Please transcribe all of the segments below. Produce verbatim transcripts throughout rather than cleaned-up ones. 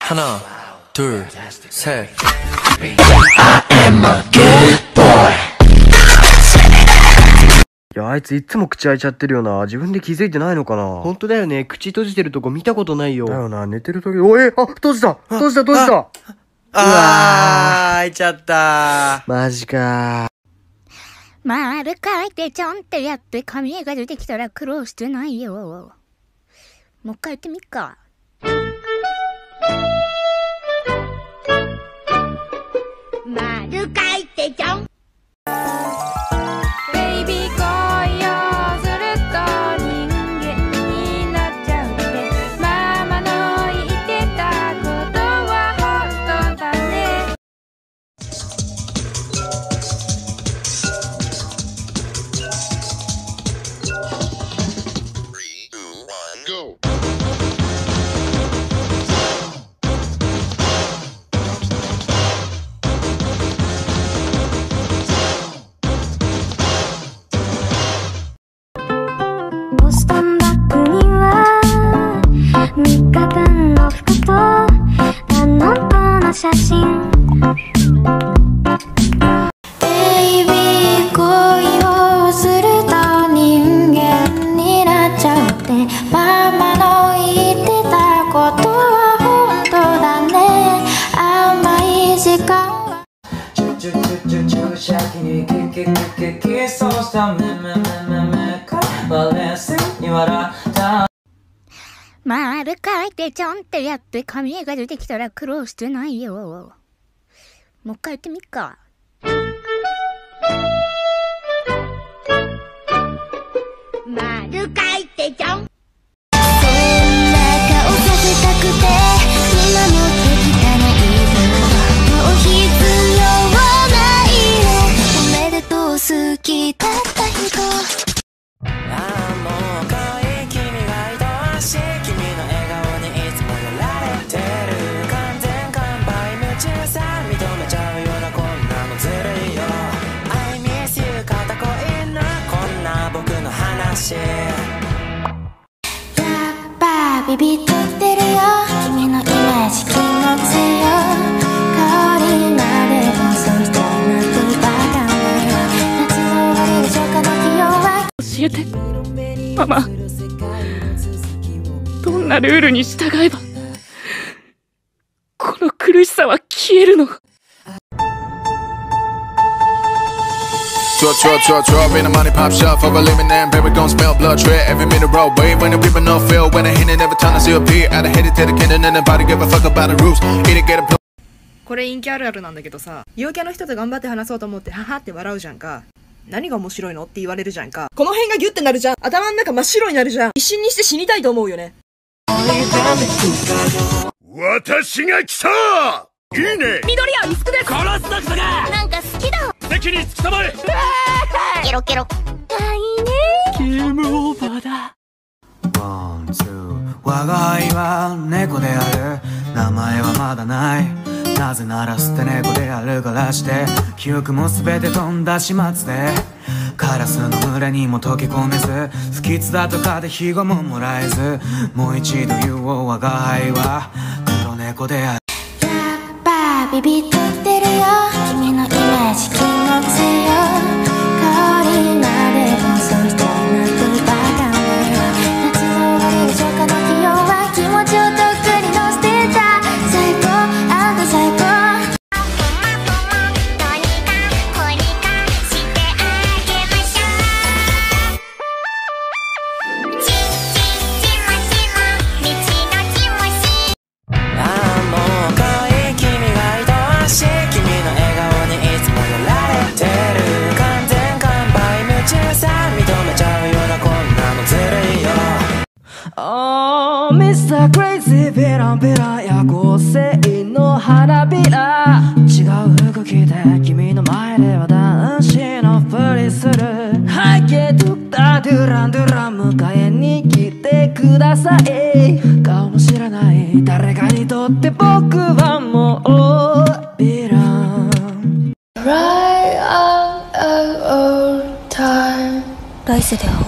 하나, 둘, 셋. I am a good boy. いや、あいついつも口開いちゃってるよな。自分で気づいてないのかな。本当だよね。口閉じてるとこ見たことないよ。だよな、寝てる時。おえ、あ、閉じた閉じた閉じた。あー、開いちゃったー。マジかー。丸書いてちょんってやって髪が出てきたら苦労してないよ。もう一回やってみっか。丸書いてちょん。ベイビー恋をすると人間になっちゃうってママの言ってたことは本当だね。スリー、ツー、ワン、ゴー。写真 ベイビー恋をすると人間になっちゃうってママの言ってたことは本当だね。甘い時間はチュチュチュチュシャキにキキキキキそうしたムムムムムカバレスに笑った丸書いてちょんってやって髪が出てきたら苦労してないよ。もう一回やってみっか。丸書いてちょん。ビビってってるよ君のイメージ気の強い香りまで妄想したなんてバカなよ夏の終わりでしょかなき弱い教えてママどんなルールに従えばこの苦しさは消えるの。Drop, drop, drop, drop in the money pop shop for a living and baby gon' smell blood red every minute roll way when the people no feel when I hit it every time I see a peer I hit it to the cannon and nobody give a fuck about the rules eat it get a blow。 これ陰キャあるあるなんだけどさ、陽キャの人と頑張って話そうと思ってハハって笑うじゃんか。何が面白いのって言われるじゃんか。この辺がギュッてなるじゃん。頭の中真っ白になるじゃん。一瞬にして死にたいと思うよね。私が来たいいね緑はリスクで殺すぞクソがなんか好きだ敵に突き止まれケロケロだいねゲームオーバーだ。ワンツー我が愛は猫である名前はまだないなぜなら捨て猫であるからして記憶も全て飛んだ始末でカラスの群れにも溶け込めず不吉だとかで庇護ももらえずもう一度言おう我が愛は黒猫である。ビビってってるよ君のイメージ気の強い香りまで妄想したなんてバカなよ夏の終わりでしょかなき弱い気持ちをとっくに乗せてた最高あんた最高どうにかこうにかしてあげましょうチンチンチモチモ道のチモシああもうOh, ミスター Crazy ベランベラや合成の花びら違う服着て君の前では男子のふりする背景ドクタードゥランドゥラン迎えに来てください顔も知らない誰かにとって僕はもうヴィラン Cry out, out, out 来世で会おう。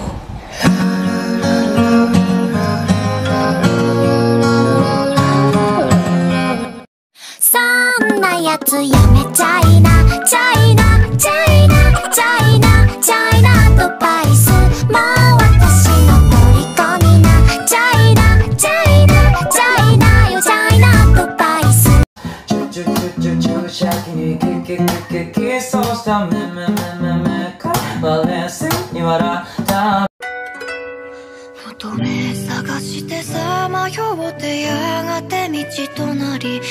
そんなやつやめちゃいな、ちゃいな、ちゃいな、ちゃいな、ちゃいなドバイス、もう私の虜にな、ちゃいな、ちゃいな、ちゃいなよ、ちゃいなドバイス。チュチュチュチュ注射器にキキキキキそうしためめめめかわれずに笑った求め探してさまよってやがて道となり、幾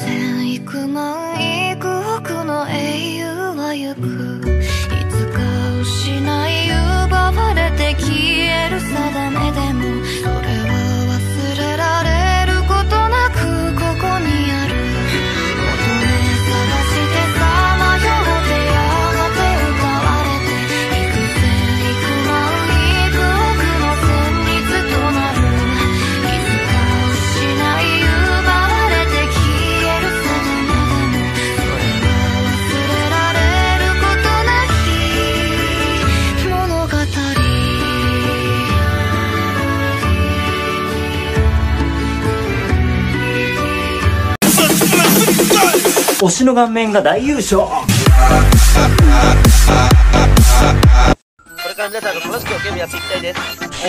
千幾万幾億の英雄は行く、いつか失い奪われて消える定めでも、それは忘れられることなくここにある。求め探してさまよってやがて奪われて、幾千幾万幾億の旋律となる、いつか失い推しの顔面が大優勝。これから皆さんと楽しくおゲームやっていきたいです。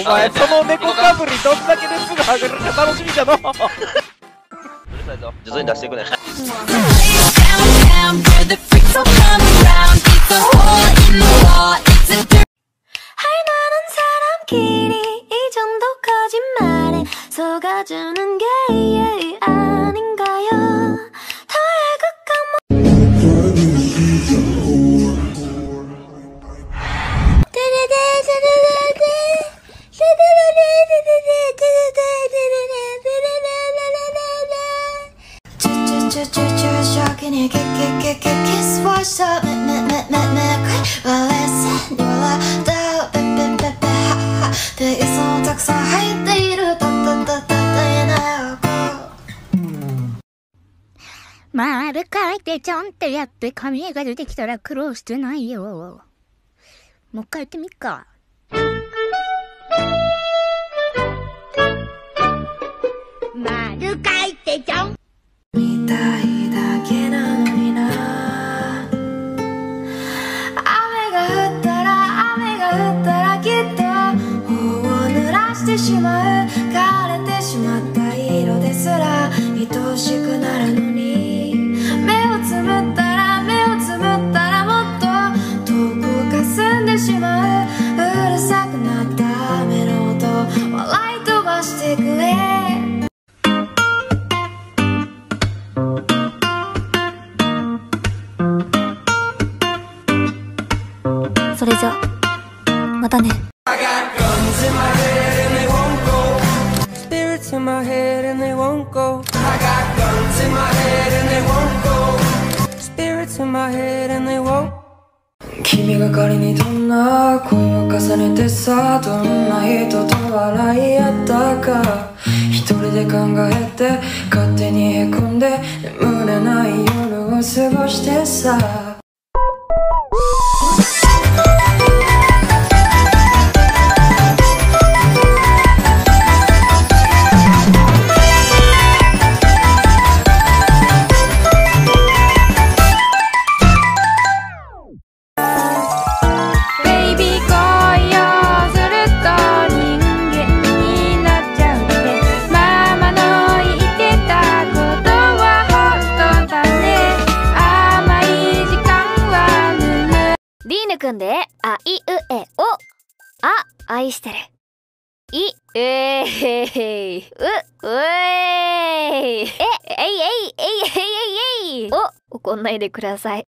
お前その猫かぶりどんだけですぐはぐるか楽しみじゃのうるさいぞ、徐々に出していくね。まる書いてちょんってやって紙が出てきたら苦労してないよ。もう一回やってみっか。まる書いてちょんみたいだけなのにな、雨が降ったら雨が降ったらきっと頬を濡らしてしまう、枯れてしまった色ですら愛しくなるのに、目をつむったら目をつむったらもっと遠く霞んでしまう、うるさくなった雨の音笑い飛ばしてくれ、それじゃまたね。君が仮にどんな恋を重ねてさ、どんな人と笑い合ったか、一人で考えて勝手にへこんで眠れない夜を過ごしてさ、であいうえお、あ、愛してる、い、うえー、う、うえー、え、えいえいえいえいえいえい、お、怒んないでください。